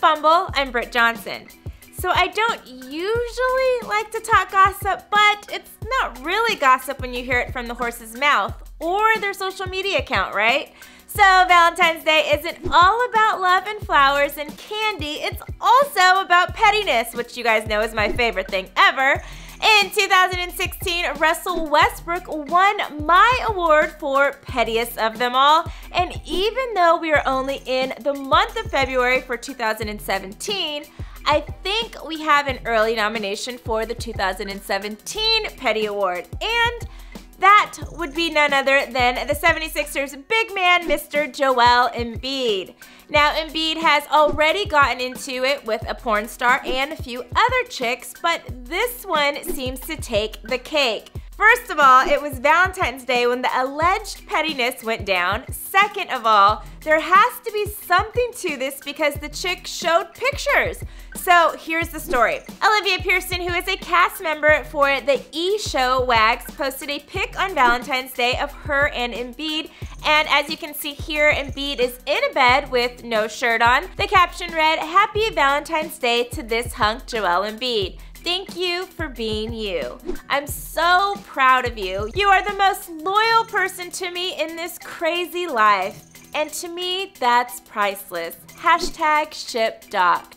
Fumble, I'm Britt Johnson. So I don't usually like to talk gossip, but it's not really gossip when you hear it from the horse's mouth or their social media account, right? So Valentine's Day isn't all about love and flowers and candy, it's also about pettiness, which you guys know is my favorite thing ever. In 2016, Russell Westbrook won my award for pettiest of them all, and even though we are only in the month of February for 2017, I think we have an early nomination for the 2017 Petty Award, and that would be none other than the 76ers' big man, Mr. Joel Embiid. Now, Embiid has already gotten into it with a porn star and a few other chicks, but this one seems to take the cake. First of all, it was Valentine's Day when the alleged pettiness went down. Second of all, there has to be something to this because the chick showed pictures. So here's the story. Olivia Pierson, who is a cast member for the E! Show WAGS, posted a pic on Valentine's Day of her and Embiid. And as you can see here, Embiid is in a bed with no shirt on. The caption read, "Happy Valentine's Day to this hunk, Joel Embiid. Thank you for being you. I'm so proud of you. You are the most loyal person to me in this crazy life. And to me, that's priceless. #ShipDocked.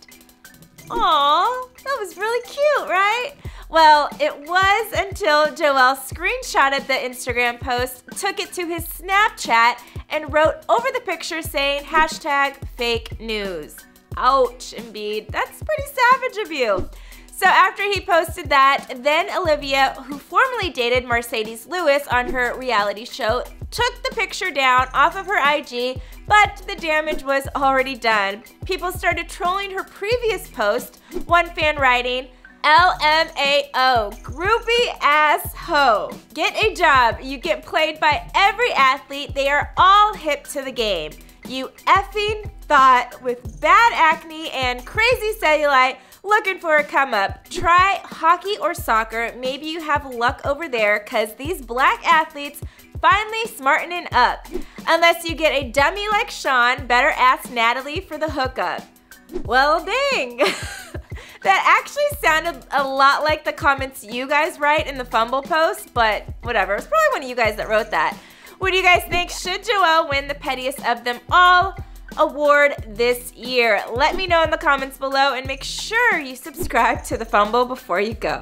Aw, that was really cute, right? Well, it was until Joel screenshotted the Instagram post, took it to his Snapchat, and wrote over the picture saying, #fakenews. Ouch, Embiid, that's pretty savage of you. So after he posted that, then Olivia, who formerly dated Mercedes Lewis on her reality show, took the picture down off of her IG, but the damage was already done. People started trolling her previous post, one fan writing, LMAO, groupie ass hoe. Get a job, you get played by every athlete, they are all hip to the game. You effing thought with bad acne and crazy cellulite, looking for a come up. Try hockey or soccer, maybe you have luck over there cause these black athletes finally smartening up. Unless you get a dummy like Sean, better ask Natalie for the hookup. Well dang. That actually sounded a lot like the comments you guys write in the Fumble post, but whatever, it's probably one of you guys that wrote that. What do you guys think? Should Joel win the pettiest of them all award this year? Let me know in the comments below and make sure you subscribe to The Fumble before you go.